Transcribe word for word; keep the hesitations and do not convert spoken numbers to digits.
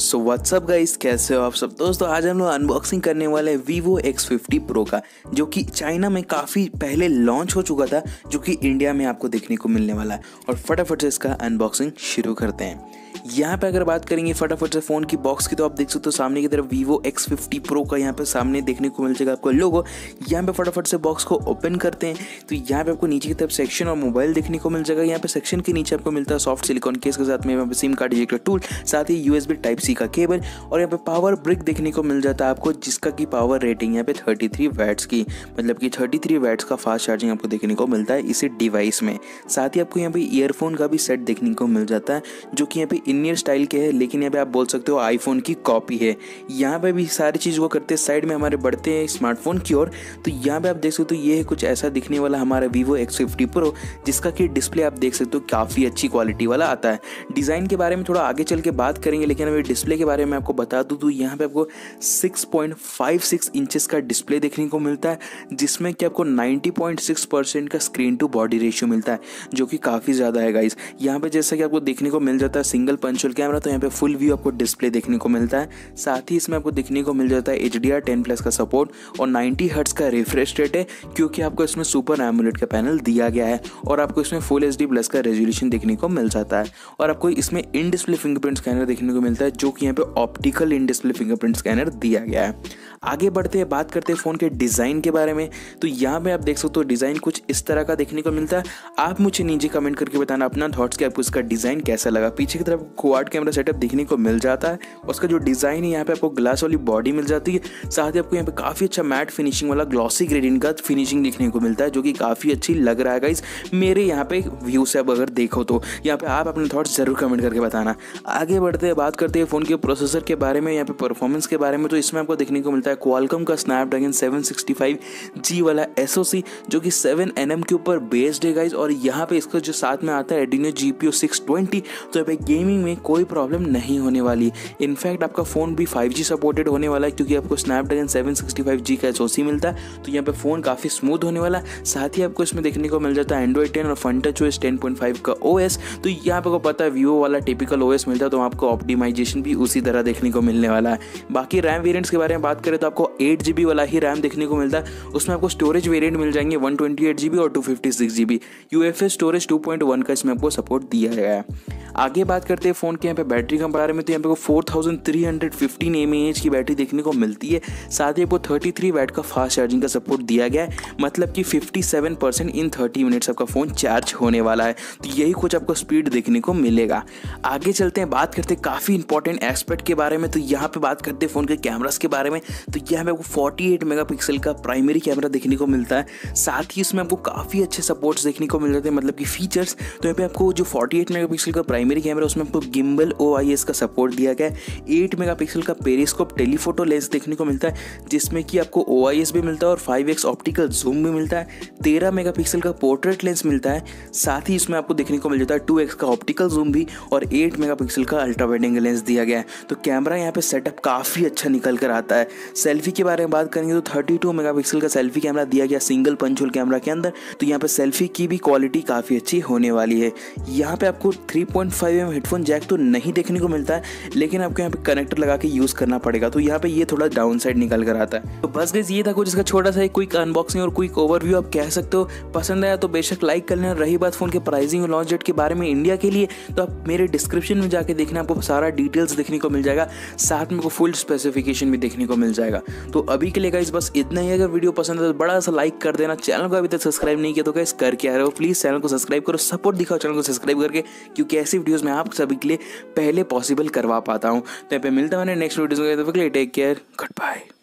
So what's up guys, कैसे हो आप सब दोस्तों। आज हम लोग अनबॉक्सिंग करने वाले हैं Vivo X Fifty Pro का, जो कि चाइना में काफ़ी पहले लॉन्च हो चुका था, जो कि इंडिया में आपको देखने को मिलने वाला है। और फटाफट से इसका अनबॉक्सिंग शुरू करते हैं। यहाँ पे अगर बात करेंगे फटाफट से फ़ोन की बॉक्स की, तो आप देख सकते हो सामने की तरफ Vivo X Fifty Pro का यहाँ पे सामने देखने को मिल जाएगा आपको लोगो। यहाँ पे फटाफट से बॉक्स को ओपन करते हैं तो यहाँ पे आपको नीचे की तरफ सेक्शन और मोबाइल देखने को मिल जाएगा। यहाँ पे सेक्शन के नीचे आपको मिलता है सॉफ्ट सिलिकॉन केस के साथ में यहाँ पे सिम कार्ड इजेक्टर टूल, साथ ही यूएसबी टाइप सी का केबल, और यहाँ पे पावर ब्रिक देखने को मिल जाता है आपको, जिसका की पावर रेटिंग यहाँ पे थर्टी थ्री वैट्स की, मतलब कि थर्टी थ्री वैट्स का फास्ट चार्जिंग आपको देखने को मिलता है इसी डिवाइस में। साथ ही आपको यहाँ पे ईयरफोन का भी सेट देखने को मिल जाता है, जो कि यहाँ पे इन ईयर स्टाइल के है, लेकिन यहाँ पे आप बोल सकते हो आईफोन की कॉपी है। यहाँ पे भी सारी चीज़ को करते साइड में हमारे बढ़ते हैं स्मार्टफोन की ओर, तो यहाँ पे आप देख सकते हो ये है कुछ ऐसा दिखने वाला हमारा Vivo X Fifty Pro, जिसका कि डिस्प्ले आप देख सकते हो काफ़ी अच्छी क्वालिटी वाला आता है। डिज़ाइन के बारे में थोड़ा आगे चल के बात करेंगे, लेकिन अभी डिस्प्ले के बारे में आपको बता दूँ तो यहाँ पर आपको six point five six inches का डिस्प्ले देखने को मिलता है, जिसमें कि आपको नाइन्टी पॉइंट सिक्स परसेंट का स्क्रीन टू बॉडी रेशियो मिलता है, जो कि काफ़ी ज़्यादा है गाइस। यहाँ पर जैसा कि आपको देखने को मिल जाता है सिंगल पंच होल कैमरा, तो यहाँ पे फुल व्यू आपको डिस्प्ले देखने को मिलता है। साथ ही इसमें आपको देखने को मिल जाता है H D R ten plus का सपोर्ट और नाइन्टी हर्ट्ज का रिफ्रेश रेट है, क्योंकि आपको इसमें सुपर एमोलेड का पैनल दिया गया है, और आपको इसमें फुल एचडी प्लस का रेजोल्यूशन देखने को मिल जाता है। और आपको इसमें इन डिस्प्ले फिंगरप्रिंट स्कैनर देखने को मिलता है, जो कि यहाँ पे optical in display fingerprint scanner दिया गया है। आगे बढ़ते हैं, बात करते हैं फ़ोन के डिज़ाइन के बारे में, तो यहाँ पे आप देख सकते हो डिज़ाइन कुछ इस तरह का देखने को मिलता है। आप मुझे नीचे कमेंट करके बताना अपना थॉट्स कि आपको इसका डिज़ाइन कैसा लगा। पीछे की तरफ क्वाड कैमरा सेटअप देखने को मिल जाता है, उसका जो डिज़ाइन है यहाँ पे आपको ग्लास वाली बॉडी मिल जाती है, साथ ही आपको यहाँ पे काफ़ी अच्छा मैट फिनिशिंग वाला ग्लॉसी ग्रेडियंट का फिनिशिंग देखने को मिलता है, जो कि काफ़ी अच्छी लग रहा है गाइस मेरे यहाँ पे व्यू से। अब अगर देखो तो यहाँ पे आप अपने थॉट्स जरूर कमेंट करके बताना। आगे बढ़ते हैं, बात करते हैं फ़ोन के प्रोसेसर के बारे में, यहाँ पे परफॉर्मेंस के बारे में, तो इसमें आपको देखने को मिलता है क्वालकॉम का Snapdragon seven sixty five G वाला एसओसी, जो कि सेवन एनएम के ऊपर बेस्ड है गाइस। और यहाँ पे इसका जो साथ में आता है एड्रीनो जीपीयू सिक्स ट्वेंटी, तो यहाँ पे गेमिंग में कोई प्रॉब्लम नहीं होने वाली। इनफैक्ट आपका फ़ोन भी फाइव जी सपोर्टेड होने वाला है, क्योंकि आपको Snapdragon seven sixty five G का एसओसी मिलता है, तो यहाँ पे फ़ोन काफ़ी स्मूथ होने वाला है। साथ ही आपको इसमें देखने को मिल जाता है एंड्रॉइड टेन और Funtouch OS ten point five का ओएस, तो यहाँ पे आपको पता है वीवो वाला टिपिकल ओएस मिलता है, तो आपको ऑप्टिमाइजेशन भी उसी तरह देखने को मिलने वाला है। बाकी रैम वेरियंट्स के बारे में बात करें तो आपको एट जी बी वाला ही रैम देखने को मिलता है, उसमें आपको स्टोरेज वेरियंट मिल जाएंगे one twenty eight G B और two fifty six G B UFS storage two point one का इसमें आपको सपोर्ट दिया गया है। आगे बात करते हैं फ़ोन के यहाँ पे बैटरी के बारे में, तो यहाँ पे four thousand three hundred fifteen M A H की बैटरी देखने को मिलती है, साथ ही आपको थर्टी थ्री वैट का फास्ट चार्जिंग का सपोर्ट दिया गया है, मतलब कि fifty seven percent in thirty minutes आपका फ़ोन चार्ज होने वाला है, तो यही कुछ आपको स्पीड देखने को मिलेगा। आगे चलते हैं, बात करते हैं काफ़ी इंपॉर्टेंट एस्पेक्ट के बारे में, तो यहाँ पर बात करते हैं फ़ोन के कैमरास के बारे में, तो यहाँ पर आपको फोर्टी एट मेगा पिक्सल का प्राइमरी कैमरा देखने को मिलता है, साथ ही उसमें आपको काफ़ी अच्छे सपोर्ट्स देखने को मिल जाते हैं, मतलब कि फीचर्स। तो यहाँ पर आपको जो फोर्टी एट मेगा पिक्सल का प्राइमरी कैमरा, उसमें आपको गिम्बल ओ आई एस का सपोर्ट दिया गया है, एट मेगापिक्सल का पेरिस्कोप टेलीफोटो लेंस देखने को मिलता है, जिसमें कि आपको ओ आई एस भी मिलता है और फाइव एक्स ऑप्टिकल जूम भी मिलता है, तेरह मेगापिक्सल का पोर्ट्रेट लेंस मिलता है, साथ ही इसमें आपको देखने को मिल जाता है टू एक्स का ऑप्टिकल जूम भी और एट मेगापिक्सल का अल्ट्रा वाइड एंगल लेंस दिया गया है। तो कैमरा यहाँ पर सेटअप काफ़ी अच्छा निकल कर आता है। सेल्फी के बारे में बात करेंगे तो थर्टी टू मेगापिक्सल का सेल्फी कैमरा दिया गया सिंगल पंच होल कैमरा के अंदर, तो यहाँ पर सेल्फी की भी क्वालिटी काफ़ी अच्छी होने वाली है। यहाँ पर आपको three five M headphone jack तो नहीं देखने को मिलता है, लेकिन आपको यहाँ पे कनेक्टर लगा के यूज़ करना पड़ेगा, तो यहाँ पे ये थोड़ा डाउन साइड निकल कर आता है। तो बस गाइस, ये था कुछ इसका छोटा सा एक क्विक अनबॉक्सिंग और क्विक ओवरव्यू आप कह सकते हो। पसंद आया तो बेशक लाइक कर लेना। रही बात फ़ोन के प्राइसिंग और लॉन्च डेट के बारे में इंडिया के लिए, तो आप मेरे डिस्क्रिप्शन में जाकर देखना, आपको सारा डिटेल्स देखने को मिल जाएगा, साथ में आपको फुल स्पेसिफिकेशन भी देखने को मिल जाएगा। तो अभी के लिए गाइस बस इतना ही। अगर वीडियो पसंद आया तो बड़ा सा लाइक कर देना। चैनल को अभी तक सब्सक्राइब नहीं किया तो गाइस करके आ रहे हो, प्लीज़ चैनल को सब्सक्राइब करो, सपोर्ट दिखाओ चैनल को सब्सक्राइब करके, क्योंकि ऐसी वीडियोस मैं आप सभी के लिए पहले पॉसिबल करवा पाता हूँ। तो यहाँ पे मिलता हूँ नेक्स्ट वीडियोस में, तब तक के लिए टेक केयर, गुड बाय।